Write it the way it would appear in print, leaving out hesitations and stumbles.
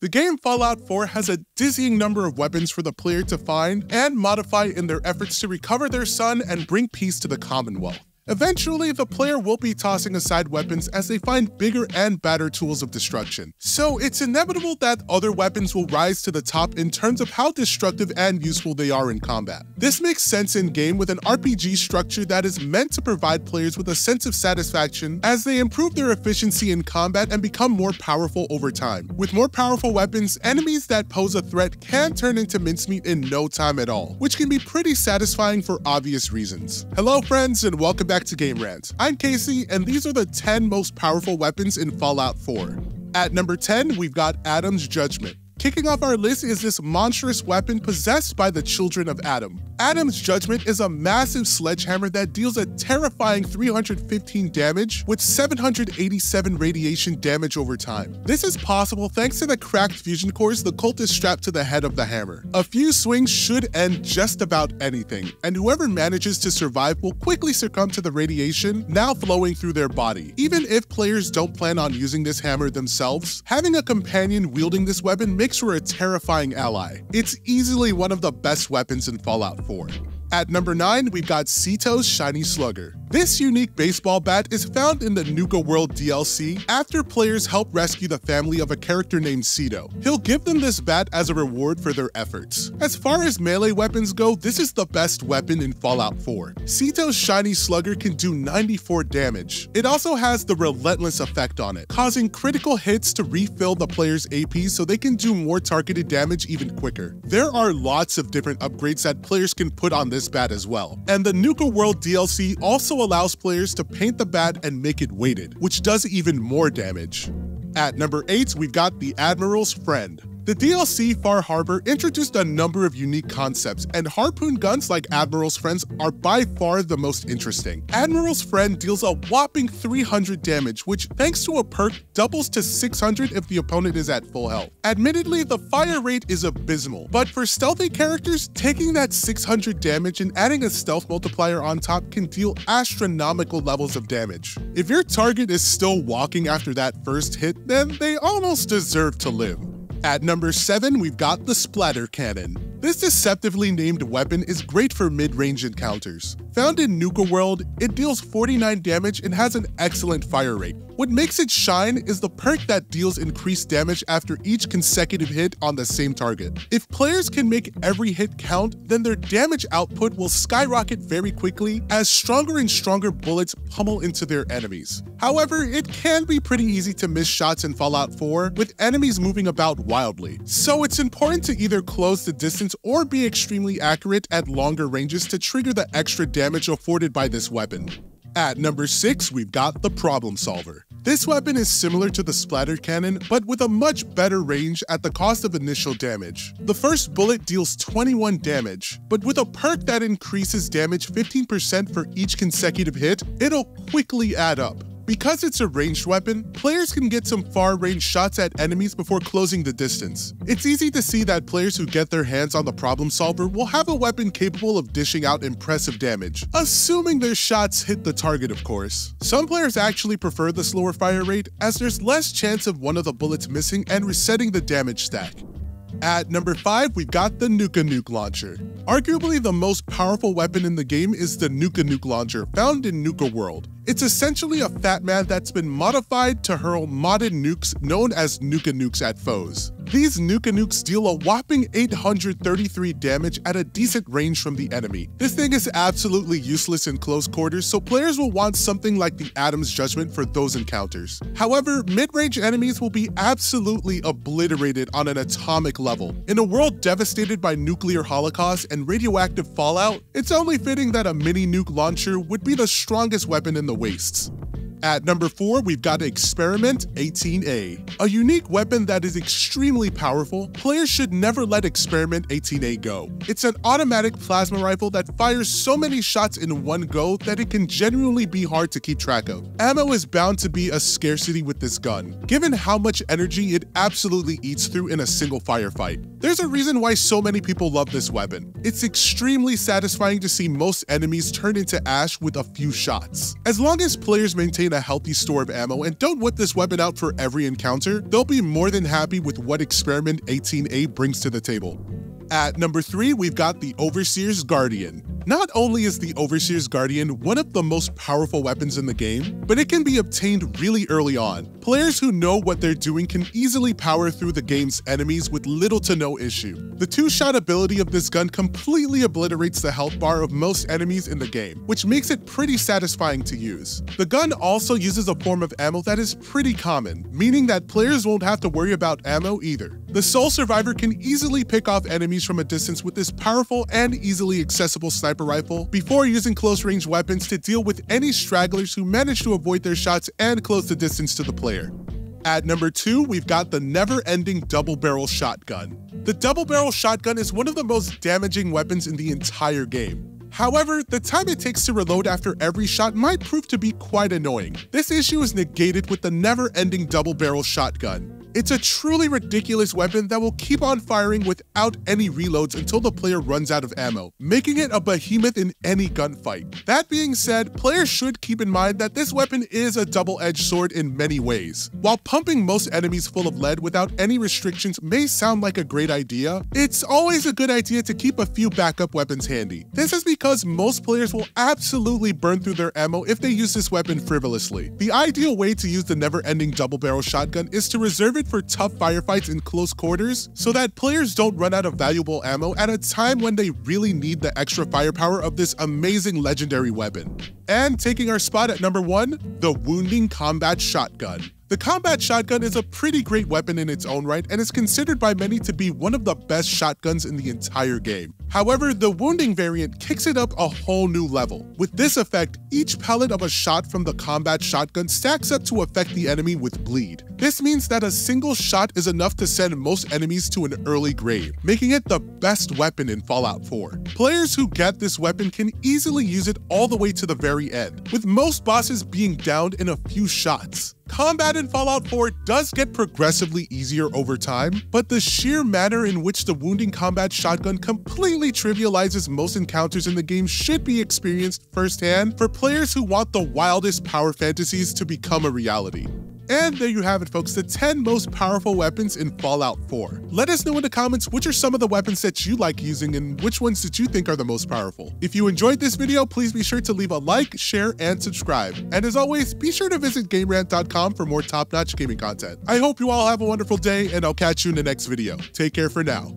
The game Fallout 4 has a dizzying number of weapons for the player to find and modify in their efforts to recover their son and bring peace to the Commonwealth. Eventually, the player will be tossing aside weapons as they find bigger and badder tools of destruction. So it's inevitable that other weapons will rise to the top in terms of how destructive and useful they are in combat. This makes sense in-game with an RPG structure that is meant to provide players with a sense of satisfaction as they improve their efficiency in combat and become more powerful over time. With more powerful weapons, enemies that pose a threat can turn into mincemeat in no time at all, which can be pretty satisfying for obvious reasons. Hello friends, and welcome back to Game Rant. I'm Casey, and these are the 10 most powerful weapons in Fallout 4. At number 10, we've got Atom's Judgement. Kicking off our list is this monstrous weapon possessed by the children of Atom. Atom's Judgment is a massive sledgehammer that deals a terrifying 315 damage with 787 radiation damage over time. This is possible thanks to the cracked fusion cores the cult is strapped to the head of the hammer. A few swings should end just about anything, and whoever manages to survive will quickly succumb to the radiation now flowing through their body. Even if players don't plan on using this hammer themselves, having a companion wielding this weapon makes for a terrifying ally. It's easily one of the best weapons in Fallout 4. At number 9, we've got Sito's Shiny Slugger. This unique baseball bat is found in the Nuka-World DLC after players help rescue the family of a character named Sito. He'll give them this bat as a reward for their efforts. As far as melee weapons go, this is the best weapon in Fallout 4. Sito's Shiny Slugger can do 94 damage. It also has the relentless effect on it, causing critical hits to refill the player's AP so they can do more targeted damage even quicker. There are lots of different upgrades that players can put on this bat as well, and the Nuka-World DLC also allows players to paint the bat and make it weighted, which does even more damage. At number 8, we've got the Admiral's Friend. The DLC Far Harbor introduced a number of unique concepts, and harpoon guns like Admiral's Friends are by far the most interesting. Admiral's Friend deals a whopping 300 damage, which thanks to a perk doubles to 600 if the opponent is at full health. Admittedly, the fire rate is abysmal, but for stealthy characters, taking that 600 damage and adding a stealth multiplier on top can deal astronomical levels of damage. If your target is still walking after that first hit, then they almost deserve to live. At number 7, we've got the Splatter Cannon. This deceptively named weapon is great for mid-range encounters. Found in Nuka-World, it deals 49 damage and has an excellent fire rate. What makes it shine is the perk that deals increased damage after each consecutive hit on the same target. If players can make every hit count, then their damage output will skyrocket very quickly as stronger and stronger bullets pummel into their enemies. However, it can be pretty easy to miss shots in Fallout 4 with enemies moving about wildly, so it's important to either close the distance or be extremely accurate at longer ranges to trigger the extra damage afforded by this weapon. At number 6, we've got the Problem Solver. This weapon is similar to the Splatter Cannon, but with a much better range at the cost of initial damage. The first bullet deals 21 damage, but with a perk that increases damage 15% for each consecutive hit, it'll quickly add up. Because it's a ranged weapon, players can get some far-range shots at enemies before closing the distance. It's easy to see that players who get their hands on the Problem Solver will have a weapon capable of dishing out impressive damage, assuming their shots hit the target, of course. Some players actually prefer the slower fire rate, as there's less chance of one of the bullets missing and resetting the damage stack. At number 5, we've got the Nuka Nuke Launcher. Arguably the most powerful weapon in the game is the Nuka Nuke Launcher, found in Nuka-World. It's essentially a Fat Man that's been modified to hurl modded nukes known as Nuka-Nukes at foes. These Nuka-Nukes deal a whopping 833 damage at a decent range from the enemy. This thing is absolutely useless in close quarters, so players will want something like the Atom's Judgment for those encounters. However, mid-range enemies will be absolutely obliterated on an atomic level. In a world devastated by nuclear holocaust and radioactive fallout, it's only fitting that a mini nuke launcher would be the strongest weapon in the wastes. At number 4, we've got Experiment 18A. A unique weapon that is extremely powerful, players should never let Experiment 18A go. It's an automatic plasma rifle that fires so many shots in one go that it can genuinely be hard to keep track of. Ammo is bound to be a scarcity with this gun, given how much energy it absolutely eats through in a single firefight. There's a reason why so many people love this weapon. It's extremely satisfying to see most enemies turn into ash with a few shots. As long as players maintain a healthy store of ammo and don't whip this weapon out for every encounter, they'll be more than happy with what Experiment 18A brings to the table. At number 3, we've got the Overseer's Guardian. Not only is the Overseer's Guardian one of the most powerful weapons in the game, but it can be obtained really early on. Players who know what they're doing can easily power through the game's enemies with little to no issue. The two-shot ability of this gun completely obliterates the health bar of most enemies in the game, which makes it pretty satisfying to use. The gun also uses a form of ammo that is pretty common, meaning that players won't have to worry about ammo either. The Sole Survivor can easily pick off enemies from a distance with this powerful and easily accessible sniper rifle before using close-range weapons to deal with any stragglers who manage to avoid their shots and close the distance to the player. At number 2, we've got the never-ending double-barrel shotgun. The double-barrel shotgun is one of the most damaging weapons in the entire game. However, the time it takes to reload after every shot might prove to be quite annoying. This issue is negated with the never-ending double-barrel shotgun. It's a truly ridiculous weapon that will keep on firing without any reloads until the player runs out of ammo, making it a behemoth in any gunfight. That being said, players should keep in mind that this weapon is a double-edged sword in many ways. While pumping most enemies full of lead without any restrictions may sound like a great idea, it's always a good idea to keep a few backup weapons handy. This is because most players will absolutely burn through their ammo if they use this weapon frivolously. The ideal way to use the never-ending double-barrel shotgun is to reserve it for tough firefights in close quarters so that players don't run out of valuable ammo at a time when they really need the extra firepower of this amazing legendary weapon. And taking our spot at number 1, the Wounding Combat Shotgun. The combat shotgun is a pretty great weapon in its own right and is considered by many to be one of the best shotguns in the entire game. However, the wounding variant kicks it up a whole new level. With this effect, each pellet of a shot from the combat shotgun stacks up to affect the enemy with bleed. This means that a single shot is enough to send most enemies to an early grave, making it the best weapon in Fallout 4. Players who get this weapon can easily use it all the way to the very end, with most bosses being downed in a few shots. Combat in Fallout 4 does get progressively easier over time, but the sheer manner in which the Wounding Combat Shotgun completely trivializes most encounters in the game should be experienced firsthand for players who want the wildest power fantasies to become a reality. And there you have it, folks, the 10 most powerful weapons in Fallout 4. Let us know in the comments which are some of the weapons that you like using and which ones that you think are the most powerful. If you enjoyed this video, please be sure to leave a like, share, and subscribe. And as always, be sure to visit GameRant.com for more top-notch gaming content. I hope you all have a wonderful day, and I'll catch you in the next video. Take care for now.